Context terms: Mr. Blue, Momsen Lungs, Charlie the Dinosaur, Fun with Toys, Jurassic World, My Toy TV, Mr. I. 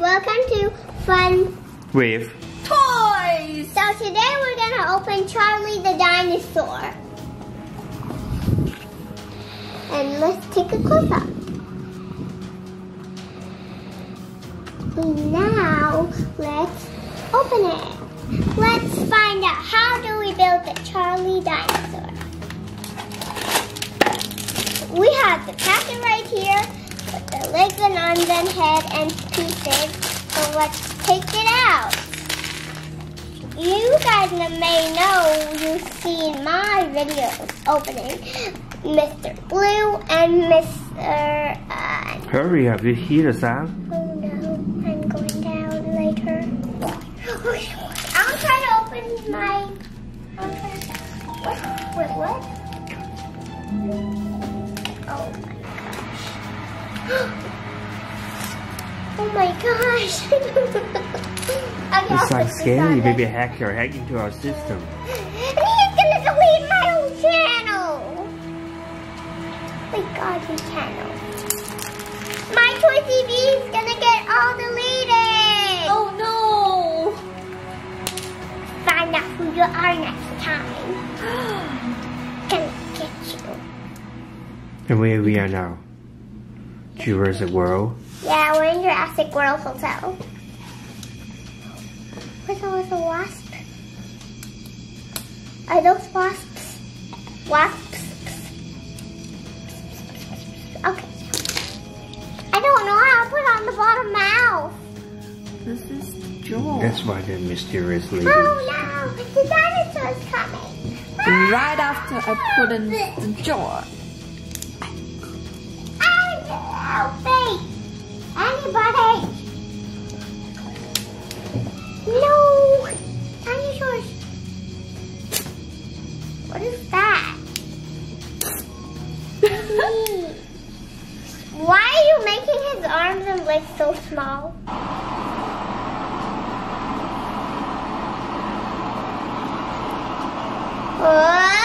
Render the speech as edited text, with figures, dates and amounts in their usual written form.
Welcome to Fun with Toys! So today we're going to open Charlie the Dinosaur. And let's take a close up. Now let's open it. Let's find out how do we build the Charlie Dinosaur. We have the packet right here with the legs and arms and head and pieces. So let's take it out. You guys may know you've seen my videos opening Mr. Blue and Mr. I. Hurry up, you hear the sound? Oh no, I'm going down later. Okay, I'll try to open my... Wait, what? Oh my gosh. Oh my gosh. Okay, it's like scary baby hacker hacking into our system. And he's gonna delete my whole channel. My god, his channel. My Toy TV is gonna get all deleted. Oh no. Find out who you are next time. Gonna get you. And where we are now? Jurassic World? Yeah, we're in Jurassic World Hotel. Where's all the wasps? Are those wasps? Wasps? Okay. I don't know how to put on the bottom mouth. This is Joel. That's why they're mysterious lady. Oh no! The dinosaur's coming! Right after I put in the jar. Help me! Anybody? No! Dinosaurs! What is that? Why are you making his arms and legs so small? Whoa!